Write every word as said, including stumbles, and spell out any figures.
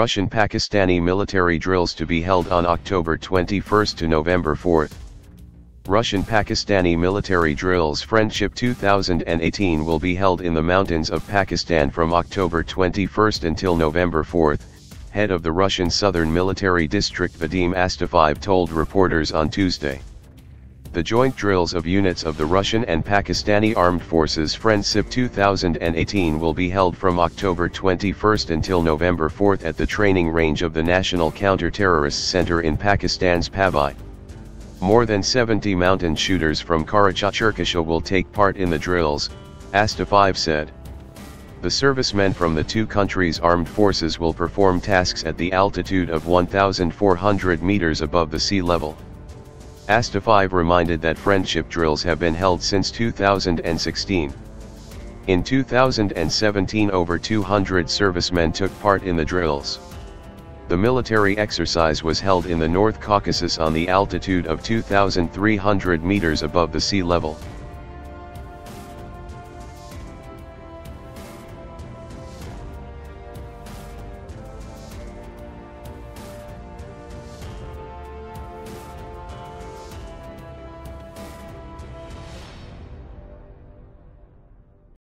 Russian-Pakistani military drills to be held on October twenty-first to November fourth. Russian-Pakistani military drills Friendship two thousand eighteen will be held in the mountains of Pakistan from October twenty-first until November fourth, head of the Russian Southern Military District Vadim Astafyev told reporters on Tuesday. The joint drills of units of the Russian and Pakistani Armed Forces Friendship two thousand eighteen will be held from October twenty-first until November fourth at the training range of the National Counter-Terrorist Center in Pakistan's Pabbi. More than seventy mountain shooters from Karachay-Cherkessia will take part in the drills, Astafyev said. The servicemen from the two countries' armed forces will perform tasks at the altitude of one thousand four hundred meters above the sea level. Astafyev reminded that friendship drills have been held since two thousand sixteen. In two thousand seventeen, over two hundred servicemen took part in the drills. The military exercise was held in the North Caucasus on the altitude of two thousand three hundred meters above the sea level.